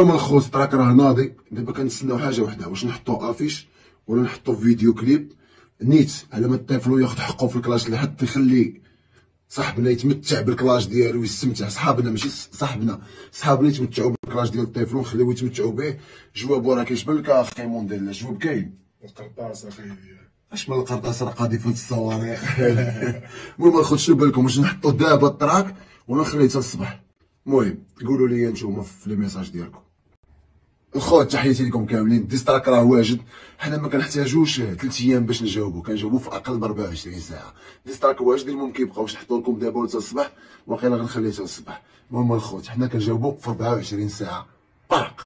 المهم الخوص تراك راه ناضي. دابا كنتسناو حاجه وحده، واش نحطو افيش ولا نحطو فيديو كليب نيت على ما الطفل ياخذ حقه في الكلاش اللي حتى يخلي صاحبنا يتمتع بالكلاش ديالو ويستمتع. صحابنا ماشي صاحبنا، صحابنا يتمتعوا بالكلاش ديال الطفل ونخليوه يتمتعوا به. جوابو راه كيشبان لك اخي مونديل، جواب كاين القرطاس اخي. اش من القرطاس راه قاضي في الصواريخ. المهم الخوت شنو بالكم، واش نحطو دابا التراك ولا نخليه حتى الصباح؟ المهم قولوا لي نتوما في لي ميساج ديالكم. الخوت تحياتي لكم كاملين. ديستراك راه واجد، حنا ما كنحتاجوش 3 ايام باش نجاوبو، كنجاوبو في اقل من 24 ساعه. ديستراك واجد، المهم كيبقاوش نحطو لكم دابا ولا الصباح، واقيلا غنخليه حتى الصباح. المهم الخوت حنا كنجاوبو في 24 ساعه برق.